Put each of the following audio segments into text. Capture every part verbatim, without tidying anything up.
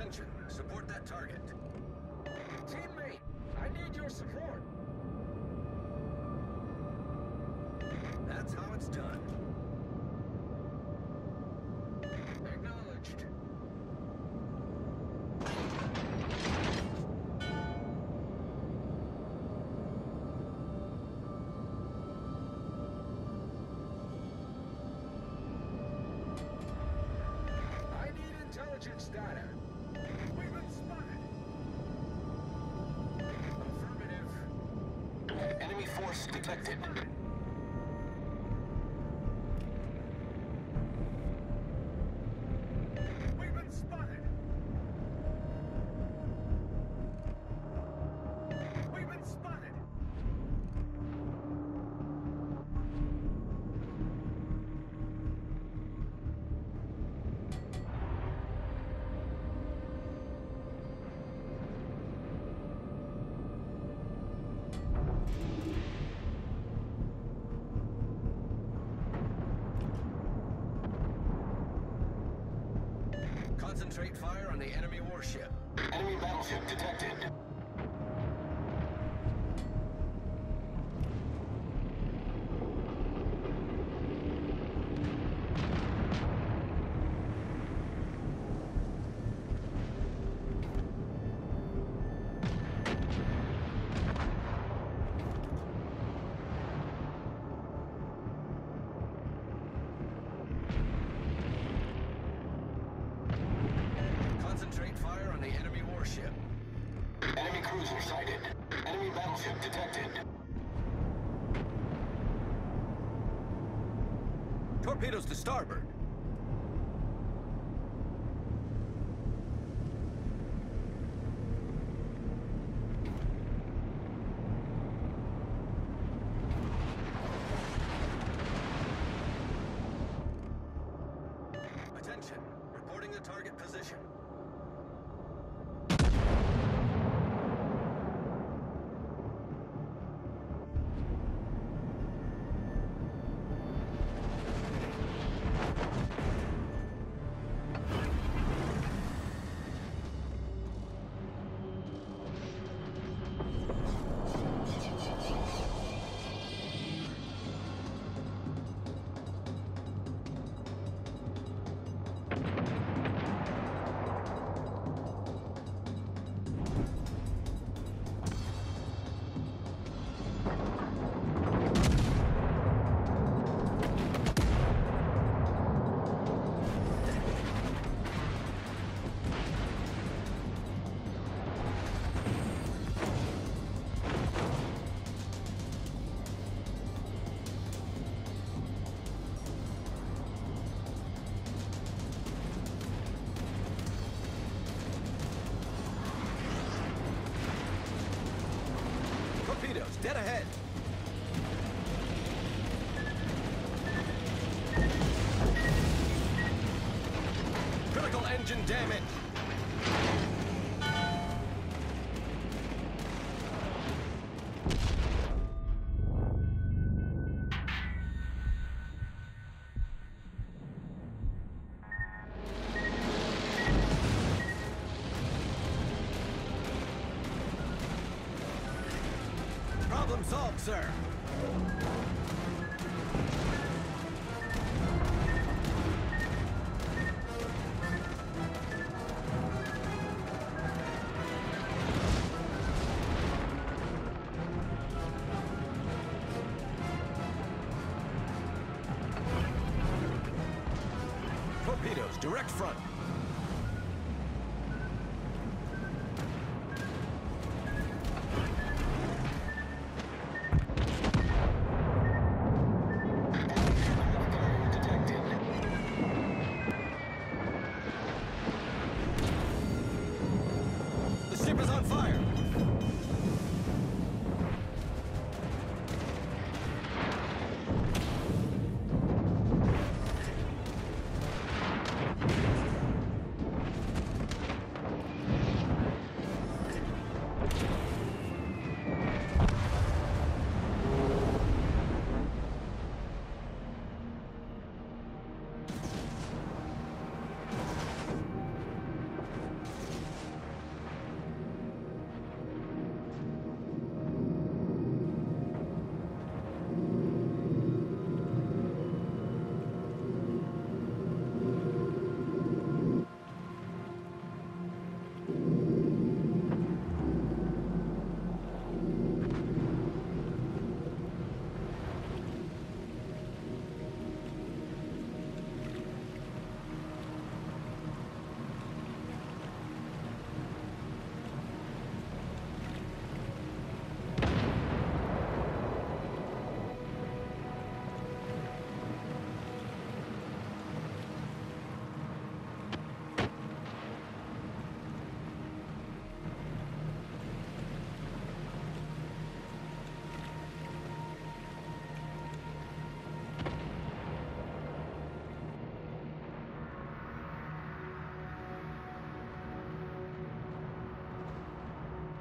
Attention, support that target. Teammate, I need your support. That's how it's done. Acknowledged. Data. We've been spotted. Affirmative. Enemy force detected. We've been spotted. We've been spotted. Concentrate fire on the enemy warship. Enemy battleship detected. Concentrate fire on the enemy warship. Enemy cruiser sighted. Enemy battleship detected. Torpedoes to starboard. Attention, reporting the target position. Dead ahead. Critical engine damage. Problem solved, sir. Torpedoes, direct front.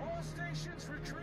All stations retreat.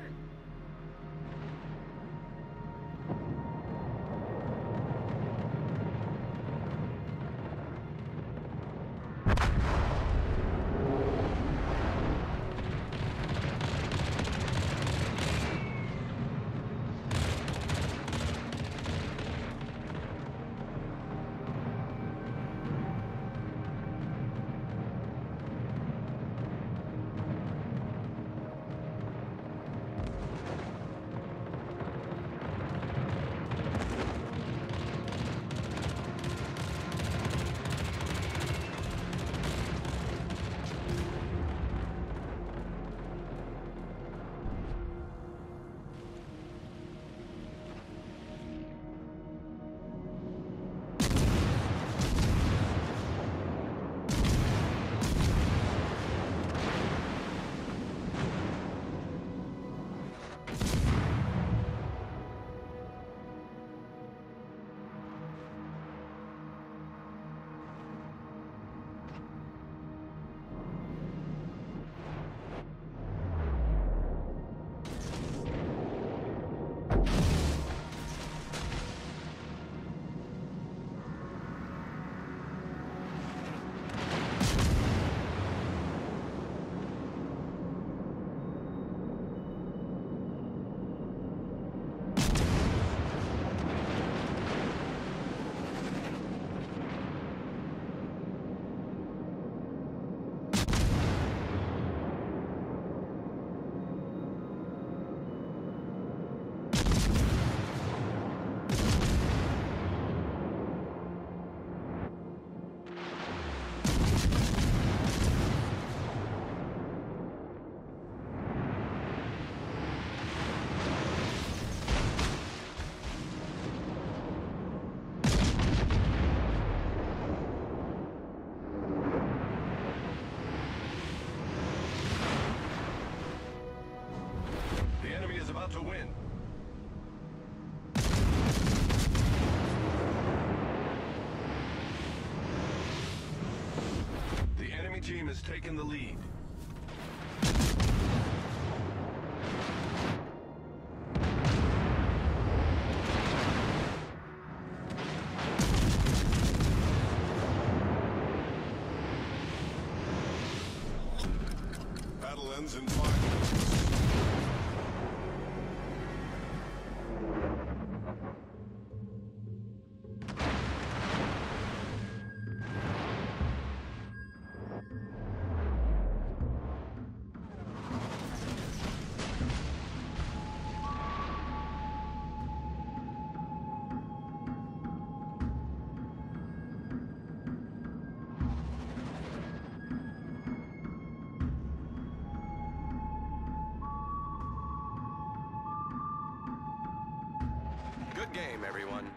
To win. The enemy team has taken the lead. Battle ends in five minutes. Good game, everyone.